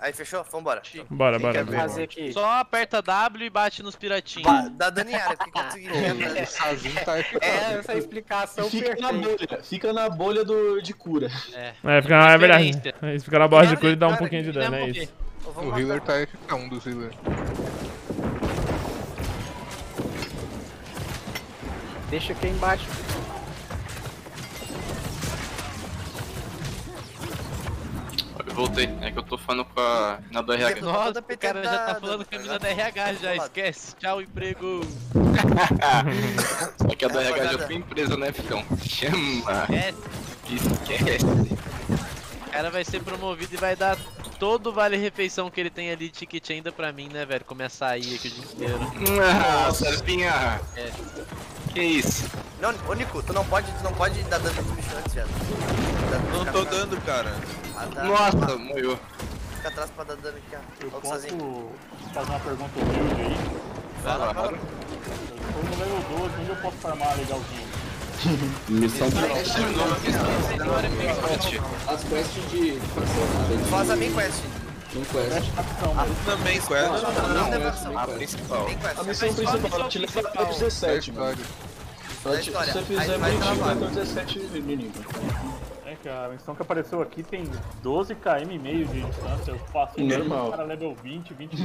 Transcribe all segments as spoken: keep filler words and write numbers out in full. Aí fechou? Vambora. Bora, bora. Fazer aqui? Só aperta W e bate nos piratinhos. Ba da Daniela, porque consegui. É, essa explicação fica perfeita. Na bolha, fica na bolha do, de cura. É, é, fica na, é verdade. Fica na bolha de cura e dá um cara, pouquinho de dano, é, é isso. O healer tá F K um dos healers. Deixa aqui embaixo. Voltei, é que eu tô falando com a... na do R H. Nossa, o cara já tá falando com a mina da R H já, esquece. Tchau, emprego. Só que a do R H já foi empresa, né, Ficão? Chama. Esquece. O cara vai ser promovido e vai dar todo o vale-refeição que ele tem ali de ticket ainda pra mim, né, velho? Comer açaí aqui o dia inteiro. Ah, Serpinha. É. Que isso? Não, ô Nico, tu não pode, tu não pode dar dano no bicho antes, velho. Não tô dando, cara. Nossa, morreu. Fica atrás pra dar dano aqui, ó. Eu posso fazer uma pergunta humilde aí? Fala, fala. Eu tô no level doze, onde eu posso farmar legalzinho? Missão de as quests de... Faz a main quest. Main quest. Também quest. A principal. A missão principal te leva até dezessete, mano. Se você fizer muito, dezessete mínimo. A missão que apareceu aqui tem doze quilômetros e meio de distância, eu faço normal para level vinte, vinte...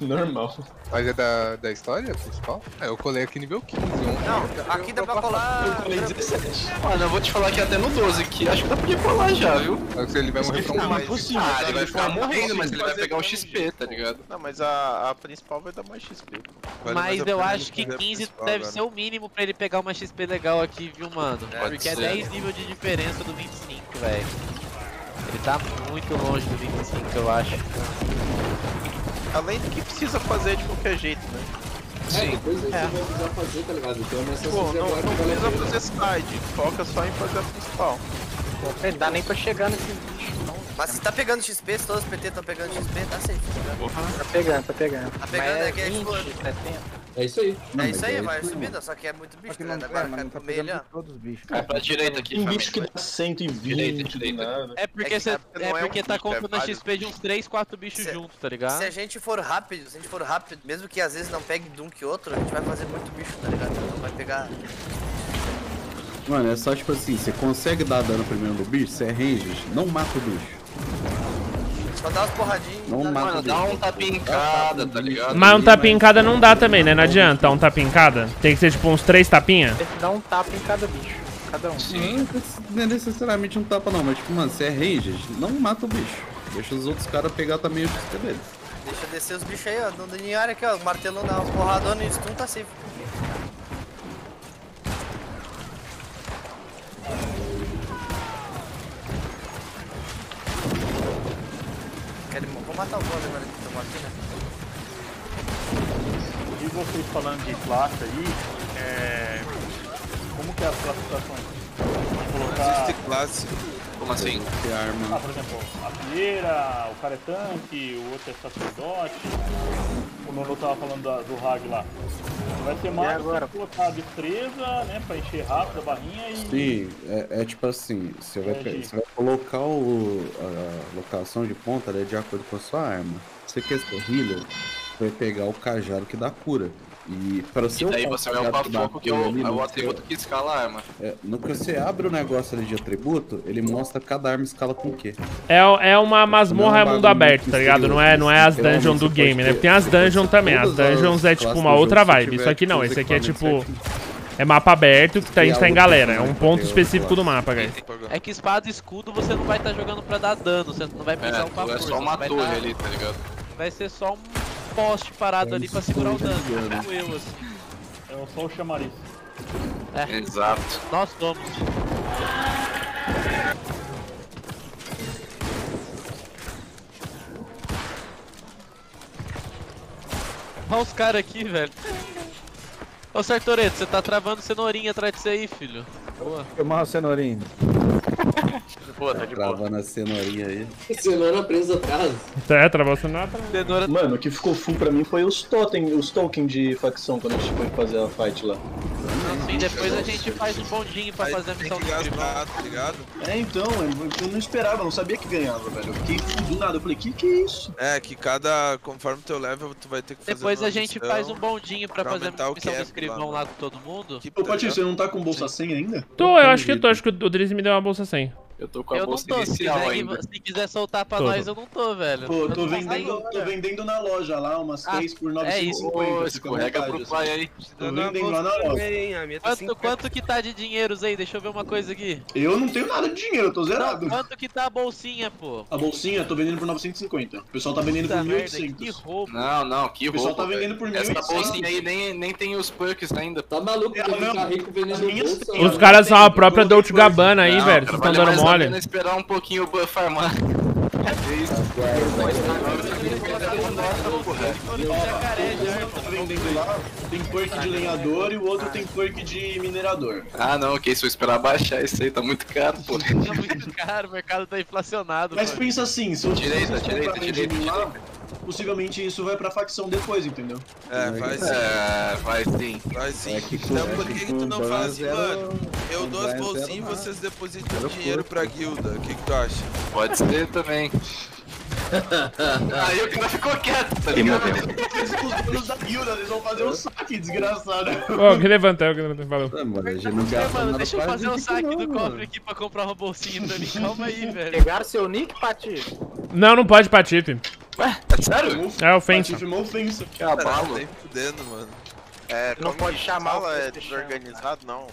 Normal. Mas é da, da história principal? É, eu colei aqui nível quinze. Não, aqui dá pra colar... Eu colei dezessete. Mano, eu vou te falar que até no doze, que acho que dá pra colar já, viu? Ele vai morrer pra um mais... Possível, ah, ele vai ficar morrendo, mas ele vai pegar um X P, tá ligado? Não, mas a, a principal vai dar mais X P. Vale mas eu acho que quinze deve ser o mínimo pra ele pegar uma X P legal aqui, viu, mano? É, porque é dez níveis de diferença do vinte e cinco, velho. Ele tá muito longe do vinte e cinco, eu acho. Além do que precisa fazer de qualquer jeito, né? Sim. É, depois aí é. Você vai precisar fazer, tá ligado? Então é mais fácil fazer agora. Não precisa fazer side, foca só em fazer a principal. Não dá nem pra chegar nesse bicho, não. Mas você tá pegando X P, se todos os P T estão pegando X P, tá safe. Tá pegando, tá pegando. Tá pegando aqui, é setenta. É isso aí. Não, é isso aí, é vai subindo, só que é muito bicho, né? Agora cara, tá melhor. Todos os bichos. É pra direita aqui, tem bicho que dá cento e vinte. Direita, direita. É porque, é cê, é é porque é um tá contando a X P de uns três, quatro bichos se, juntos, tá ligado? Se a gente for rápido, se a gente for rápido, mesmo que às vezes não pegue de um que outro, a gente vai fazer muito bicho, tá ligado? Então vai pegar... Mano, é só tipo assim, você consegue dar dano primeiro no bicho, você é range, não mata o bicho. Só dá umas porradinhas. Não dá, mano, dá um tapinha em cada, tá ligado? Mas um tapinha em cada não dá também, né? Não adianta um tapinha em cada. Tem que ser tipo uns três tapinhas. Tem que dar um tapa em cada bicho. Cada um. Sim, não é necessariamente um tapa não, mas tipo, mano, se é ranged, não mata o bicho. Deixa os outros caras pegar também o X P deles. Deixa descer os bichos aí, ó. Não tem área aqui, ó. Martelão dá umas porradonas e stun tá safe. Vou matar o boss agora que estamos aqui, né? E vocês falando de classe aí, é... como que é as classificações? Colocar... Existe classe? Como assim? Que arma? Ah, por exemplo, a primeira, o cara é tanque, o outro é sacerdote. O Nono tava falando da, do Hag lá. Vai ser mais agora colocar a destreza, né, pra encher rápido a barrinha e... Sim, é, é tipo assim, você vai, é, você vai colocar o, a locação de ponta, né, de acordo com a sua arma. Se você quer ser healer, você vai pegar o cajado que dá cura. E, para e daí você vai upar foco que é o atributo que escala a arma. É, no que você abre o negócio ali de atributo, ele mostra cada arma escala com o quê. É, é uma masmorra é mundo aberto, tá ligado? Não é, não é as dungeons do game, né? Tem as dungeons também, as dungeons é tipo uma outra vibe. Isso aqui não, esse aqui é tipo... É mapa aberto que a gente tá em galera, é um ponto específico do mapa, guys. É que espada e escudo você não vai estar tá jogando pra dar dano, você não vai precisar upar força. É só uma torre ali, tá ligado? Vai ser só um... poste parado é ali pra segurar o dano, tipo eu assim. É só o chamariz. É. Exato. Nós somos. Olha os caras aqui, velho. Ô Sartoreto, você tá travando cenourinha atrás de você aí, filho. Boa. Eu marro a cenourinha. Pô, tá de travando a cenourinha aí. Cenoura presa atrás. É, travou a cenoura. Cenoura... Mano, o que ficou full pra mim foi os totem, os token de facção quando a gente foi fazer a fight lá. E depois a gente faz um bondinho pra aí fazer a missão do gastar, tá ligado? É, então, eu não esperava, eu não sabia que ganhava, velho. Eu fiquei do nada, eu falei, que que é isso? É, que cada, conforme teu level, tu vai ter que fazer depois a gente faz um bondinho pra, pra fazer a missão cap, do escrivão lá, lá com todo mundo. Ô, Patife, você não tá com bolsa cem ainda? Tô, eu acho que eu tô, acho que o Drizzy me deu uma bolsa cem. Eu tô com a eu bolsa não tô, se quiser, se quiser soltar pra tô. nós, eu não tô, velho. Pô, eu tô, tô, vendendo, tô vendendo na loja lá, umas três por novecentos e cinquenta. É, escorrega pro pai aí. Tô vendendo lá na loja. Quanto, quanto que tá de dinheiros aí? Deixa eu ver uma coisa aqui. Eu não tenho nada de dinheiro, eu tô zerado. Não, quanto que tá a bolsinha, pô? A bolsinha, tô vendendo por novecentos e cinquenta. O pessoal tá vendendo por mil e oitocentos. Que roubo. Não, não, que roubo. O pessoal tá vendendo por mil e oitocentos. Essa bolsinha aí nem, nem tem os perks ainda. Tá maluco, tá rico vendendo bolsa. Os caras são a própria Dolce Gabbana aí, velho. Vocês estão dando mole. Olha, eu vou esperar um pouquinho o buff farmar. Tem perk de lenhador e o outro tem perk de minerador. Ah não, ok, se eu esperar baixar isso aí tá muito caro, pô. Tá muito caro, o mercado tá inflacionado. Mas mano, pensa assim, se eu direita, direita, direita, possivelmente isso vai pra facção depois, entendeu? É, vai sim. É, vai sim. Vai sim. É que, então é por que, que tu não fala assim, mano? Eu dou as bolsinhas e vocês depositam zero dinheiro pra guilda. O que, que tu acha? Pode ser também. Aí o cara ficou quieto, tá ligado? Os donos da guilda, eles vão fazer um saque, desgraçado. Ô, que levanta, eu que levanta, valeu. É, mano, a gente não gasta nada. Deixa eu fazer um saque não, do mano. cofre aqui pra comprar uma bolsinha pra mim. Calma aí, velho. Pegar seu nick, Patife? Não, não pode, Patife. Ué, é sério? É ofensa. Patife é uma ofensa. Que abalo. Tá fudendo, mano. É, não pode chamar ela, é desorganizado, não.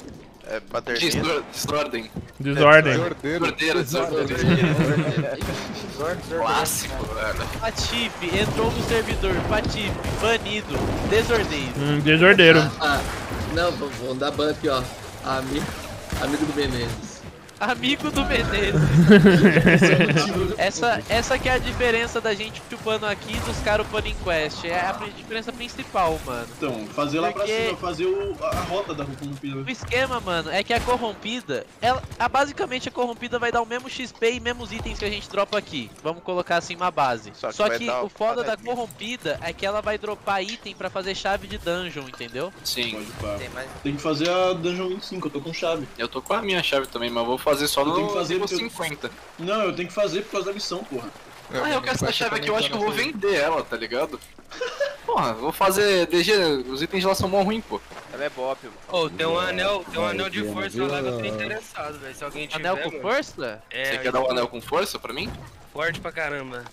É baderneiro. Desor desordem. Desordem. Desordeiro, desordeiro. Clássico, velho. Patife, entrou no servidor. Patife, banido. Desordeiro. Hum, desordeiro. Ah, ah. Não, vamos dar ban aqui, ó. Ami Amigo do Menezes. Amigo do Menezes. essa, essa que é a diferença da gente upando aqui e dos caras upando em quest. É a diferença principal, mano. Então, fazer lá Porque... pra cima, fazer o, a, a rota da corrompida. O esquema, mano, é que a corrompida, ela, a, basicamente a corrompida vai dar o mesmo X P e mesmos itens que a gente dropa aqui. Vamos colocar assim uma base. Só que, Só que o foda da corrompida é que ela vai dropar item pra fazer chave de dungeon, entendeu? Sim. Pode, Tem, mais... Tem que fazer a dungeon vinte e cinco, eu tô com chave. Eu tô com a minha chave também, mas vou fazer só eu no tenho que fazer eu... cinquenta. Não, eu tenho que fazer por causa da missão, porra. Eu ah, eu quero essa chave aqui, eu acho que eu vou vender ela, tá ligado? Porra, vou fazer D G, os itens lá são mó ruim, pô. Ela é bop, mano. Ô, oh, tem um anel, tem um anel de força lá que eu tô interessado, velho. Se alguém tiver. Anel com força? É. Você quer dar um anel com força pra mim? Forte pra caramba.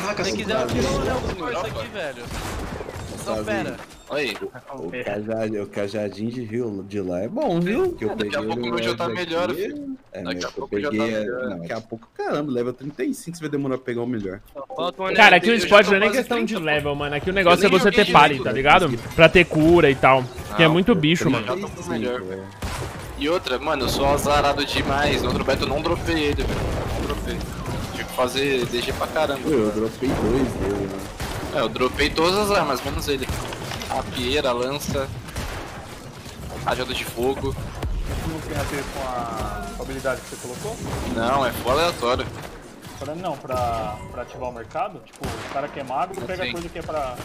Caraca, se quiser, eu tiro um anel com força aqui, velho. Não, pera. Aí. O, cajadinho, o cajadinho de rio de lá é bom, viu? Que eu é, daqui a pouco o meu já tá melhor, filho. É, daqui a pouco já tá melhor. Daqui a pouco, caramba, level trinta e cinco você vai demorar pra pegar o melhor. Cara, aqui o esporte não é nem questão de level, mano. Aqui o negócio é você ter pare, tá ligado? Pra ter cura e tal. Porque é muito bicho, mano. E outra, mano, eu sou azarado demais. No outro beto eu não dropei ele, velho. Não dropei. Tive que fazer D G pra caramba. Eu dropei dois dele, mano. É, eu dropei todas as armas, menos ele. A pieira, a lança, rajada de fogo. Não tem a ver com a... com a habilidade que você colocou? Não, é fora aleatório. Pra, não, pra, pra ativar o mercado? Tipo, o cara que é magro, pega coisa que é pra...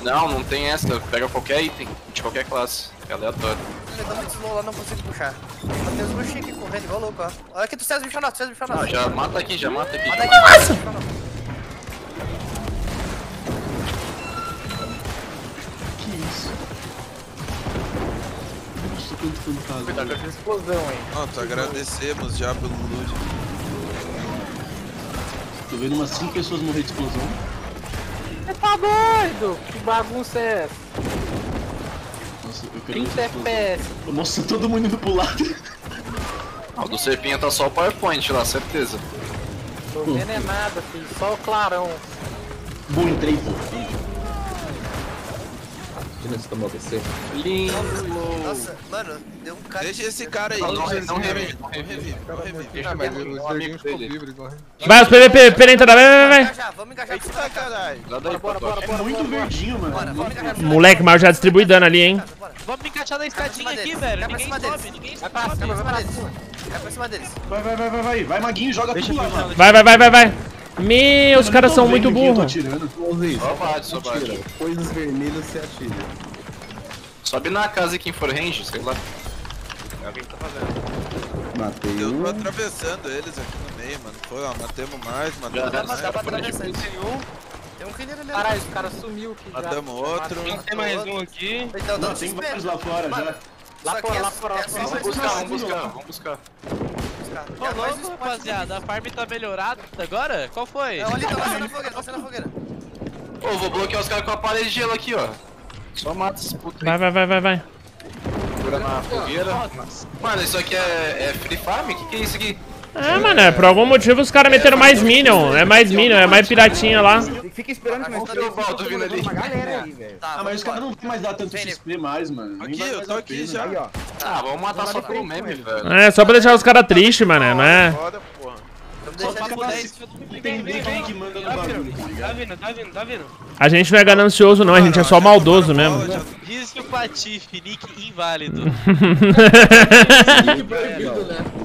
Não, não tem essa, pega qualquer item, de qualquer classe, é aleatório. Eu dou muito slow lá, não consigo puxar. Tem os bruxinhos aqui correndo, igual louco, ó. Olha aqui, tu sai os bichonatos, sai os bichonatos. Ah, já mata aqui, já mata aqui. Mata aqui, nossa! Cuidado com essa explosão, hein? Pronto, agradecemos já pelo loot. Tô vendo umas cinco pessoas morrer de explosão. Você tá doido? Que bagunça é essa? Nossa, eu quero trinta F P S. Nossa, todo mundo indo pro lado. Ah, o do Serpinha tá só o PowerPoint lá, certeza. Tô vendo é nada, filho. Só o clarão. Bom, entrei, pô. Lindo. Nossa, mano, deu um cara. Deixa esse cara aí. Não, não revive, não revive. Ah, mas os amigos ficam livres. Vai, os P V P, pera aí, vai, vai, vai. Vamos engajar com essa caralho. Bora, bora, bora. É muito verdinho, mano. Moleque, mas eu já distribuí dano ali, hein. Vamos me encaixar na escadinha aqui, velho. Vai pra cima deles. Vai pra cima deles. Vai, vai, vai, vai, vai. Vai, Maguinho, joga tudo lá, mano. Vai, vai, vai, vai, vai. Meu, os caras são muito burros. Só bate, só bate. Coisas vermelhas se atira. Sobe na casa e quem for range, sei lá. É o que a gente tá fazendo. Matei eu um. Eu tô atravessando eles aqui no meio, mano. Pô, ó, matemos mais, matamos já, mais. Dá pra atravessar esse um. Tem um killer ali. Caralho, o cara sumiu. Que matamos já, outro. Tem, tem mais um aqui. Então, não, não, tem vários lá fora mano, já. Lá fora, lá fora. Vamos buscar, vamos buscar, vamos buscar. Ô é louco, rapaziada, a farm tá melhorada agora? Qual foi? Olha ali, tá lá na fogueira, tá na fogueira. Ô, vou bloquear os caras com a parede de gelo aqui, ó. Só mata esses putos. Vai, vai, vai, vai, vai. Segura na fogueira. Mano, isso aqui é, é free farm? Que que é isso aqui? É, é mano, é, por algum motivo os caras é, meteram mais minion, é mais minion, é mais piratinha lá. Fica esperando que nós tá vindo ali. Ah, mas os caras não vão mais dar tanto X P mais, mano. Aqui, eu tô aqui já. Ah, vamos matar só pelo meme, velho. É, só pra deixar os caras tristes, mano, né? Só pra dez, tem ninguém que manda no bagulho, tá ligado? Tá vindo, tá vindo, tá vindo. A gente não é ganancioso não, a gente é só maldoso mesmo. Diz que o Patife, nick inválido.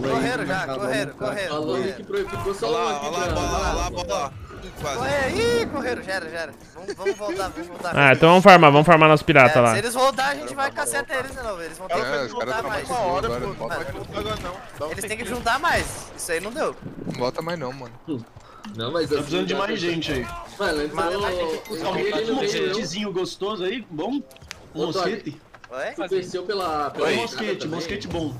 Correram já, correram, correram. Olha lá, olha lá, olha lá. Ih, correram, já era, já era. Vamos voltar, vamos voltar. Ah, então vamos farmar, vamos farmar nosso pirata lá. Se eles voltar, a gente vai caceta eles de novo. Eles vão ter que juntar mais. Eles têm que juntar mais. Isso aí não deu. Não volta mais não, mano. Não, mas tá precisando de mais gente aí. Mano, entrou um mosquetezinho gostoso aí, bom. Um mosquete. Tu desceu pela... Foi mosquete, mosquete bom.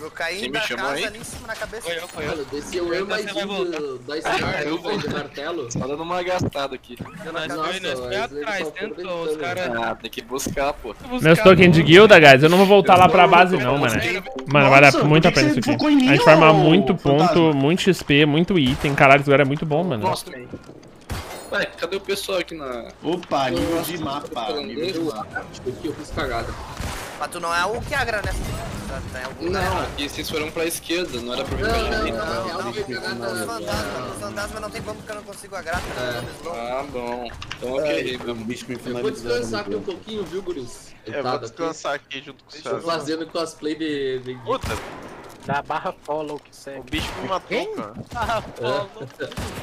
Eu caí da casa ali em cima na cabeça. Foi eu, foi eu. Desceu eu mais um da escada de martelo. Só dando uma gastada aqui. Nós foi atrás, tentou os caras... Ah, tem que buscar, pô. Meus tokens de guilda, guys, eu não vou voltar lá pra base não, mano. Mano, vale muito a pena isso aqui. A gente farma muito ponto, muito X P, muito item. Caralho, esse lugar é muito bom, mano. Ué, cadê o pessoal aqui na... Opa, nível de mapa, nível de mapa. Tipo, aqui eu fiz cagada. Mas tu não é o que agra nessa... Não, aqui vocês foram pra esquerda, não era pra mim. Não, não, não, não, os fantasmas não tem como porque eu não consigo agrar. Ah, bom. Então ok, meu bicho me finalizando. Eu vou descansar aqui um pouquinho, viu, guris? Eu vou descansar aqui junto com o Sérgio. Estou fazendo cosplay de... Puta! Da barra follow que segue. O bicho me matou, cara. Barra follow.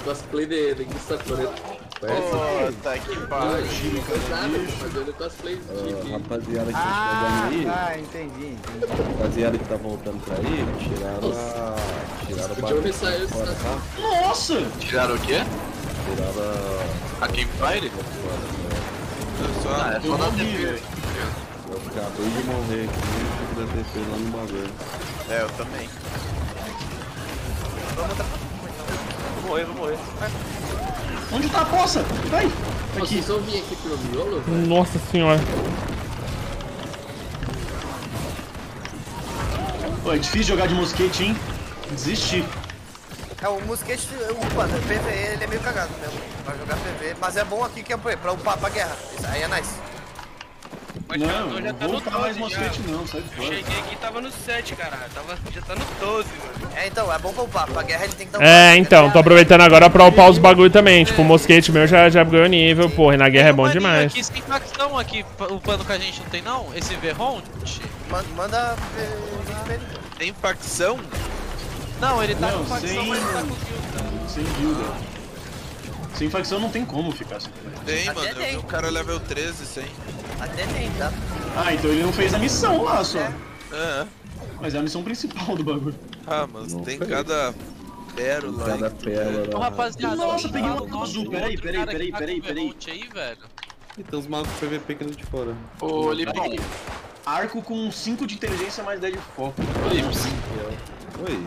Cosplay de linguiça preta. Puta que pariu. Fazendo cosplay de... Rapaziada que tá jogando aí. Ah, entendi, entendi. Rapaziada que tá voltando pra aí, tiraram a... Tiraram a barra de fora, tá? Nossa! Tiraram o quê? Tiraram a... A Campfire? Ah, é só na T V. Eu acabei de morrer aqui, eu fico da T V lá no bagulho. É, eu também. Vou morrer, vou morrer. Vai. Onde tá a poça? Vai! Aqui. Nossa, eu vim aqui pelo miolo, velho. Nossa senhora. Pô, é difícil jogar de mosquete, hein? Desisti. É, o mosquete, upa, o P V E ele é meio cagado mesmo. Pra jogar P V E, mas é bom aqui que é pra upar pra guerra. Isso aí é nice. Mas não, cara, já não tá vou ficar mais mosquete não, sai fora. Eu cheguei aqui e tava no sete, caralho, tava, já tá no doze, mano. É, então, é bom pra upar, pra guerra ele tem que dar um... É, então, tô aproveitando agora pra upar os bagulho também, é. Tipo, o mosquete meu já, já ganhou nível, sim. Porra, e na guerra é bom demais. Aqui, tem facção aqui upando com a gente, não tem não? Esse Verron? Manda... manda tem facção? Não, ele tá não, com facção, sem... mas ele tá com guilda. Sem guilda. Sem facção não tem como ficar assim. Tem, até mano, tem. Eu vi um cara level treze, sem. Até nem, tá? Ah, então ele não fez a missão lá só. É. É. Mas é a missão principal do bagulho. Ah, mas não, tem cada pérola tem cada aí. Pérola. Então, rapaziada, nossa, peguei um arco azul. Peraí, peraí, peraí, peraí, peraí. Aí, velho. E tem uns magos P V P aqui de fora. Ô, Lipão. Arco com cinco de inteligência mais dez de foco. Oi, Oi.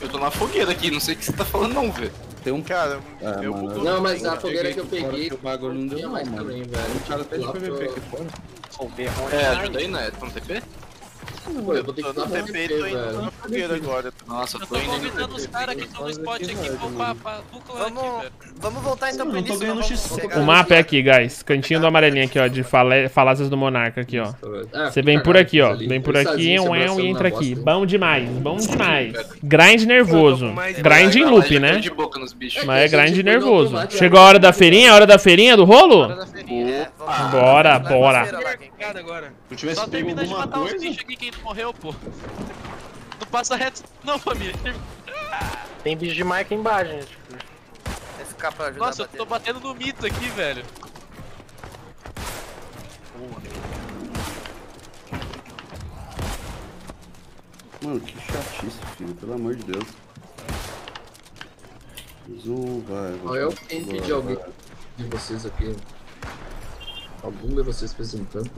Eu tô na fogueira aqui, não sei o que você tá falando não, velho. Tem um cara, ah, eu mano. Não, mas a fogueira que eu peguei, que o bagulho não deu mais também, velho. O cara até de P V P aqui fora. É, ajuda aí, né? Tá no T P? Não, eu vou ter que dar T P e tô indo na fogueira agora. Nossa, eu tô indo. Eu tô convidando os caras que estão no spot aqui, pra dupla aqui, velho. Vamos voltar então pro início. O mapa é aqui, guys. Cantinho do amarelinho aqui, ó, de falácias do monarca aqui, ó. Você vem por aqui, ó. Vem por aqui, e entra aqui. Bom demais, bom demais. Grind nervoso. Grind em loop, né? Mas é grind nervoso. Chegou a hora da feirinha, a hora da feirinha do rolo? Bora, bora. Só termina de matar os bichos aqui que ele morreu, pô. Não passa reto não, família. Tem bicho de marca embaixo, gente. Nossa, eu tô batendo no mito aqui, velho. Mano, que chatice, filho, pelo amor de Deus. Zoom, vai. Ó, eu tenho que pedir alguém de vocês aqui. Algum de vocês fez um tanto.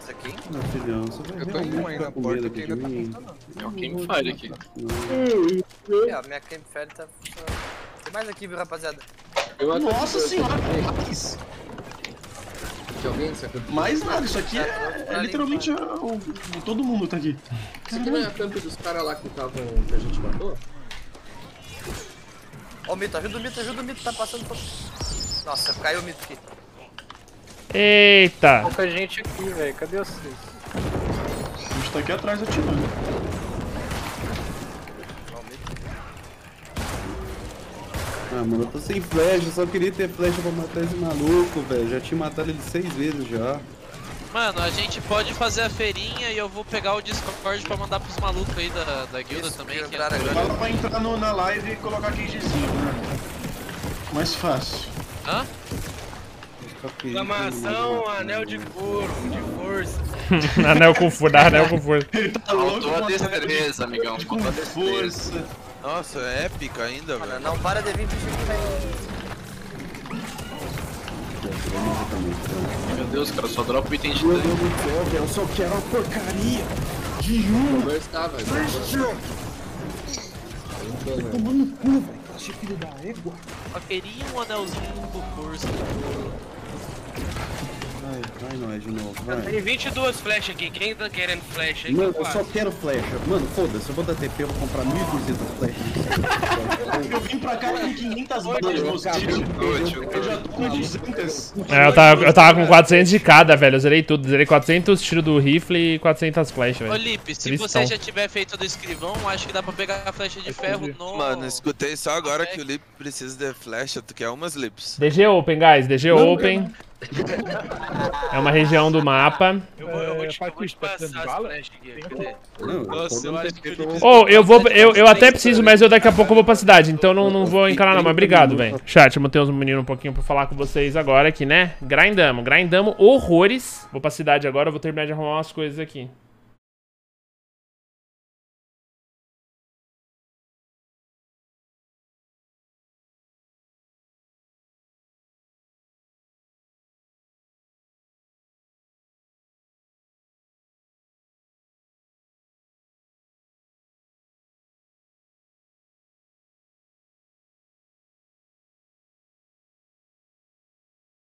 Esse aqui? Não, filhão, você vai. Eu tô com um aí na porta que ainda tá funcionando. É o campfire aqui. É, a minha campfire tá funcionando. Tem mais aqui, viu, rapaziada? Nossa senhora, mais! Alguém, mais nada, isso aqui é, é literalmente o, o, todo mundo tá aqui. Isso aqui não é a camp dos caras lá que estavam, que a gente matou? Ó o mito, ajuda o mito, ajuda o mito, tá passando por... Nossa, caiu o mito aqui. Eita! Pouca gente aqui, velho, cadê vocês? A gente tá aqui atrás atirando. Ah, mano, eu tô sem flecha, eu só queria ter flecha pra matar esse maluco, velho. Já tinha matado ele seis vezes já. Mano, a gente pode fazer a feirinha e eu vou pegar o Discord pra mandar pros malucos aí da, da guilda. Isso, também. Que é fala grande. Pra entrar no, na live e colocar quinzezinho, né? Mais fácil. Hã? Exclamação, anel de couro, de força. Anel com força, dá anel com força. Faltou a destreza, amigão. Faltou a destreza. Nossa, é épica ainda, mano, velho. Não para de vir pro time, velho. Meu Deus, cara, só dropa o item de dano. Eu só quero uma porcaria de um. Onde está, velho? Tô tomando no cu, velho. Achei que ele dá égua. Só queria um anelzinho por força. Vai, vai nós de novo, vai. Tem vinte e duas flechas aqui, quem tá querendo flecha aí? Mano, eu só quero flecha. Mano, foda-se, eu vou dar T P, eu vou comprar mil e duzentas flechas. Eu vim pra cá com quinhentas balas de meus tiros. Eu já tô com duzentas. É, eu tava, eu tava com quatrocentas de cada, velho. Eu zerei tudo, zerei quatrocentos tiros do rifle e quatrocentas flechas, velho. Ô, Lipe, se você já tiver feito do escrivão, acho que dá pra pegar a flecha de ferro no... Mano, escutei só agora que o Lipe precisa de flecha, tu quer umas, Lips? D G Open, guys, D G Open. É uma região do mapa. Eu vou, eu vou te, eu vou te passar as flechas aqui. Nossa, eu acho que... Oh, eu vou... Eu, eu até preciso, mas eu daqui a pouco eu vou pra cidade. Então não, não vou encarar não, mas obrigado, velho. Chat, eu botei uns meninos um pouquinho pra falar com vocês agora aqui, né? Grindamos, grindamos horrores. Vou pra cidade agora, eu vou terminar de arrumar umas coisas aqui.